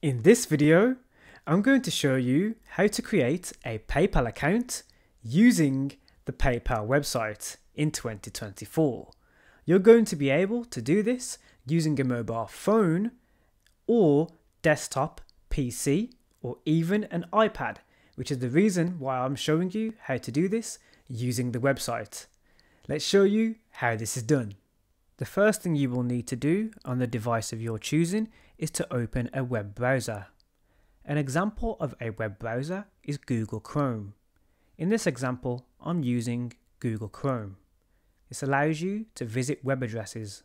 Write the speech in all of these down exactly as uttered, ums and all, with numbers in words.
In this video, I'm going to show you how to create a PayPal account using the PayPal website in twenty twenty-four. You're going to be able to do this using a mobile phone or desktop P C or even an iPad, which is the reason why I'm showing you how to do this using the website. Let's show you how this is done. The first thing you will need to do on the device of your choosing is to open a web browser. An example of a web browser is Google Chrome. In this example, I'm using Google Chrome. This allows you to visit web addresses.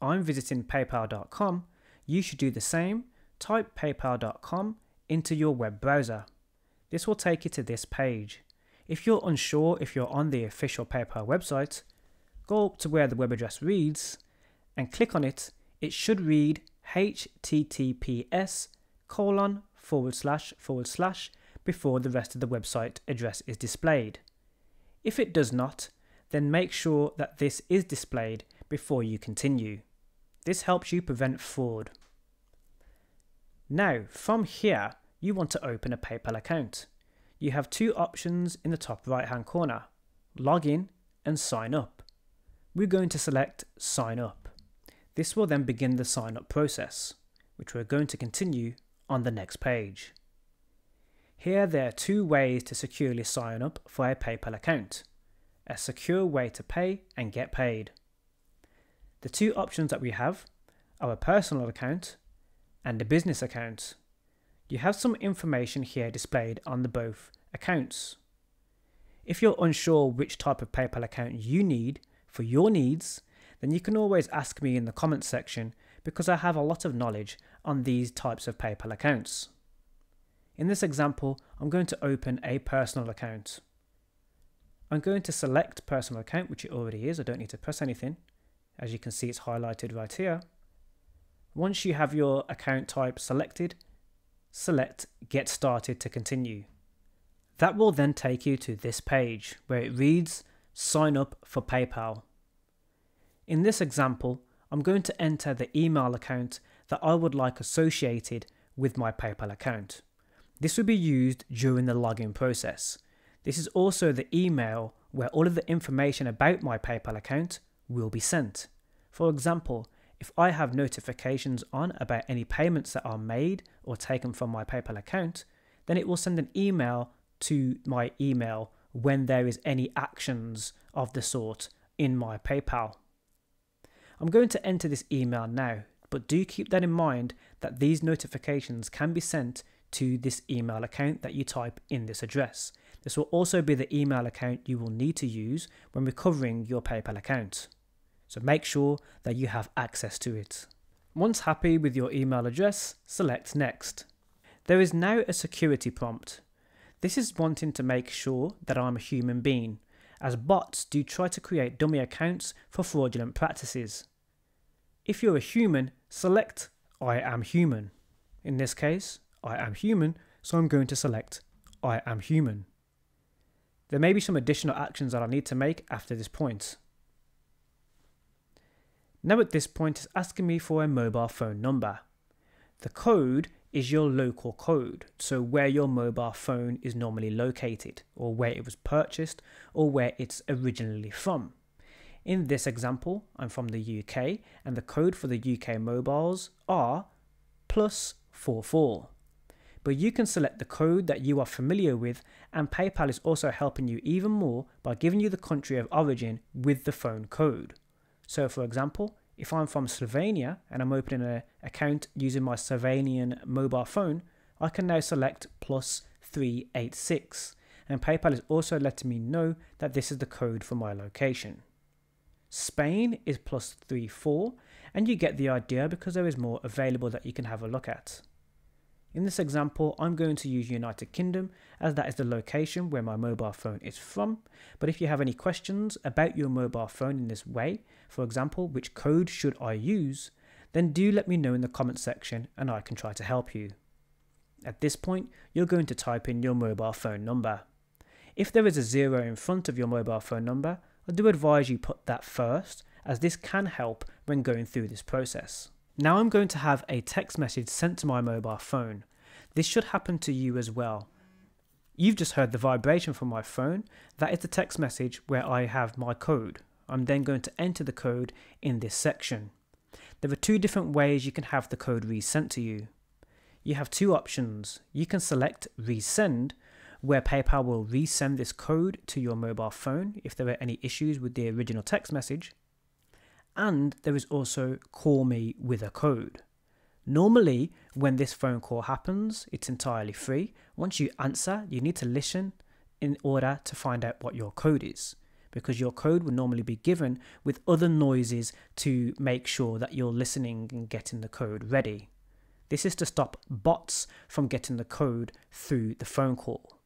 I'm visiting PayPal dot com. You should do the same. Type PayPal dot com into your web browser. This will take you to this page. If you're unsure if you're on the official PayPal website, go up to where the web address reads and click on it. It should read https colon forward slash forward slash before the rest of the website address is displayed. If it does not, then make sure that this is displayed before you continue. This helps you prevent fraud. Now, from here, you want to open a PayPal account. You have two options in the top right hand corner, login and sign up. We're going to select sign up. This will then begin the sign up process, which we're going to continue on the next page. Here there are two ways to securely sign up for a PayPal account, a secure way to pay and get paid. The two options that we have are a personal account and a business account. You have some information here displayed on the both accounts. If you're unsure which type of PayPal account you need for your needs, then you can always ask me in the comments section because I have a lot of knowledge on these types of PayPal accounts. In this example, I'm going to open a personal account. I'm going to select personal account, which it already is. I don't need to press anything. As you can see, it's highlighted right here. Once you have your account type selected, select Get Started to continue. That will then take you to this page where it reads Sign Up for PayPal. In this example, I'm going to enter the email account that I would like associated with my PayPal account. This will be used during the login process. This is also the email where all of the information about my PayPal account will be sent. For example, if I have notifications on about any payments that are made or taken from my PayPal account, then it will send an email to my email when there is any actions of the sort in my PayPal. I'm going to enter this email now, but do keep that in mind that these notifications can be sent to this email account that you type in this address. This will also be the email account you will need to use when recovering your PayPal account. So make sure that you have access to it. Once happy with your email address, select Next. There is now a security prompt. This is wanting to make sure that I'm a human being, as bots do try to create dummy accounts for fraudulent practices. If you're a human, select I am human. In this case, I am human, so I'm going to select I am human. There may be some additional actions that I need to make after this point. Now at this point, it's asking me for a mobile phone number. The code is your local code, so where your mobile phone is normally located, or where it was purchased, or where it's originally from. In this example, I'm from the U K, and the code for the U K mobiles are plus four four. But you can select the code that you are familiar with, and PayPal is also helping you even more by giving you the country of origin with the phone code. So for example, if I'm from Slovenia and I'm opening an account using my Slovenian mobile phone, I can now select plus three eight six, and PayPal is also letting me know that this is the code for my location. Spain is plus three four, and you get the idea because there is more available that you can have a look at. In this example, I'm going to use United Kingdom as that is the location where my mobile phone is from. But if you have any questions about your mobile phone in this way, for example, which code should I use, then do let me know in the comments section and I can try to help you. At this point, you're going to type in your mobile phone number. If there is a zero in front of your mobile phone number, I do advise you put that first, as this can help when going through this process. Now I'm going to have a text message sent to my mobile phone. This should happen to you as well. You've just heard the vibration from my phone. That is the text message where I have my code. I'm then going to enter the code in this section. There are two different ways you can have the code resent to you. You have two options. You can select resend, where PayPal will resend this code to your mobile phone if there are any issues with the original text message. And there is also call me with a code. Normally, when this phone call happens, it's entirely free. Once you answer, you need to listen in order to find out what your code is, because your code would normally be given with other noises to make sure that you're listening and getting the code ready. This is to stop bots from getting the code through the phone call.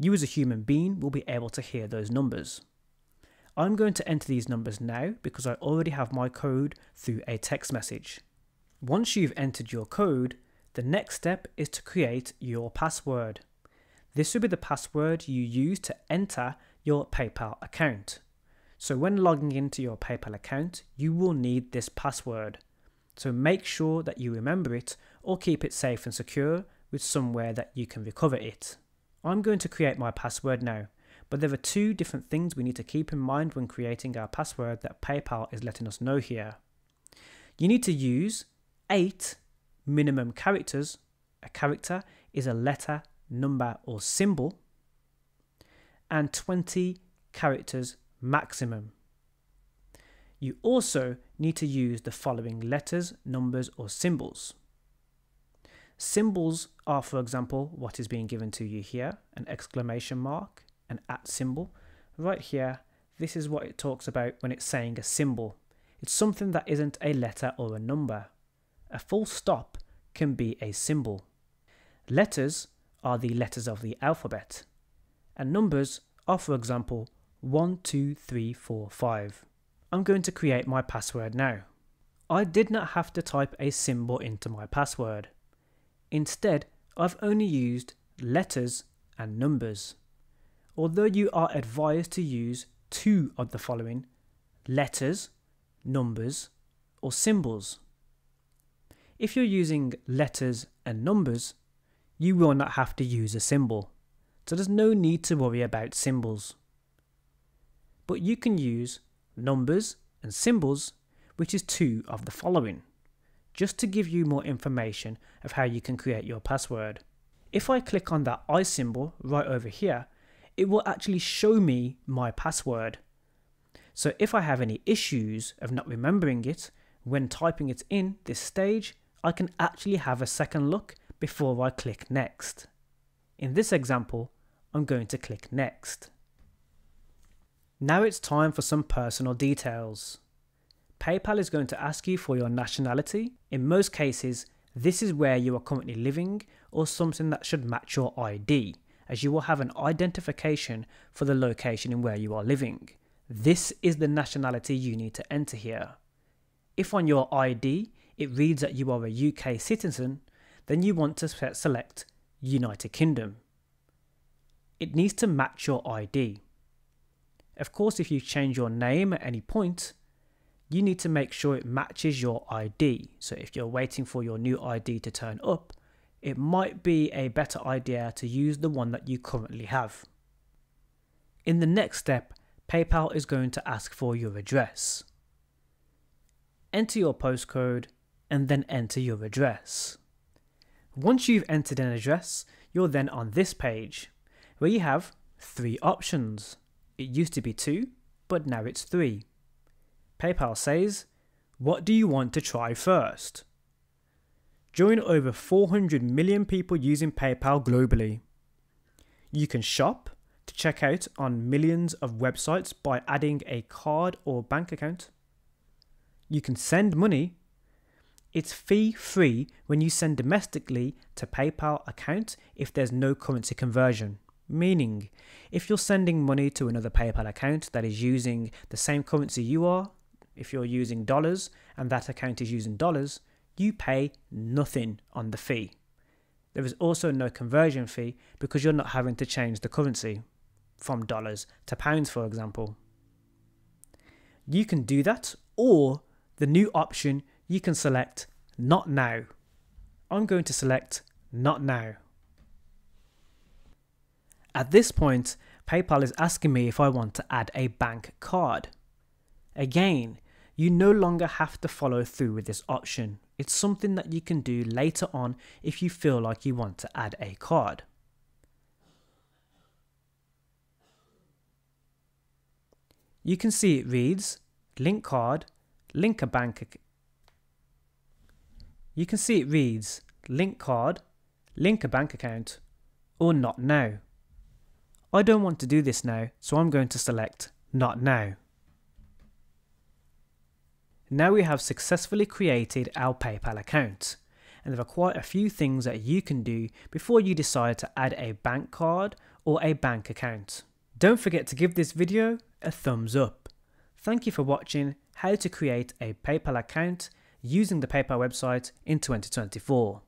You as a human being will be able to hear those numbers. I'm going to enter these numbers now because I already have my code through a text message. Once you've entered your code, the next step is to create your password. This will be the password you use to enter your PayPal account. So when logging into your PayPal account, you will need this password. So make sure that you remember it or keep it safe and secure with somewhere that you can recover it. I'm going to create my password now, but there are two different things we need to keep in mind when creating our password that PayPal is letting us know here. You need to use eight minimum characters. A character is a letter, number or symbol, and twenty characters maximum. You also need to use the following letters, numbers or symbols. Symbols are, for example, what is being given to you here, an exclamation mark, an at symbol. Right here, this is what it talks about when it's saying a symbol. It's something that isn't a letter or a number. A full stop can be a symbol. Letters are the letters of the alphabet. And numbers are, for example, one, two, three, four, five. I'm going to create my password now. I did not have to type a symbol into my password. Instead, I've only used letters and numbers. Although you are advised to use two of the following: letters, numbers, or symbols. If you're using letters and numbers, you will not have to use a symbol. So there's no need to worry about symbols. But you can use numbers and symbols, which is two of the following, just to give you more information of how you can create your password. If I click on that I symbol right over here, it will actually show me my password. So if I have any issues of not remembering it when typing it in this stage, I can actually have a second look before I click next. In this example, I'm going to click next. Now it's time for some personal details. PayPal is going to ask you for your nationality. In most cases, this is where you are currently living or something that should match your I D, as you will have an identification for the location in where you are living. This is the nationality you need to enter here. If on your I D, it reads that you are a U K citizen, then you want to select United Kingdom. It needs to match your I D. Of course, if you change your name at any point, you need to make sure it matches your I D. So if you're waiting for your new I D to turn up, it might be a better idea to use the one that you currently have. In the next step, PayPal is going to ask for your address. Enter your postcode and then enter your address. Once you've entered an address, you're then on this page, where you have three options. It used to be two, but now it's three. PayPal says, what do you want to try first? Join over four hundred million people using PayPal globally. You can shop to check out on millions of websites by adding a card or bank account. You can send money. It's fee-free when you send domestically to PayPal account if there's no currency conversion. Meaning, if you're sending money to another PayPal account that is using the same currency you are, if you're using dollars and that account is using dollars, you pay nothing on the fee. There is also no conversion fee because you're not having to change the currency from dollars to pounds, for example. You can do that, or the new option, you can select Not now. I'm going to select Not Now. At this point, PayPal is asking me if I want to add a bank card. Again, you no longer have to follow through with this option. It's something that you can do later on if you feel like you want to add a card. You can see it reads link card, link a bank. You can see it reads link card, link a bank account, or not now. I don't want to do this now, so I'm going to select not now. Now we have successfully created our PayPal account, and there are quite a few things that you can do before you decide to add a bank card or a bank account. Don't forget to give this video a thumbs up. Thank you for watching how to create a PayPal account using the PayPal website in twenty twenty-four.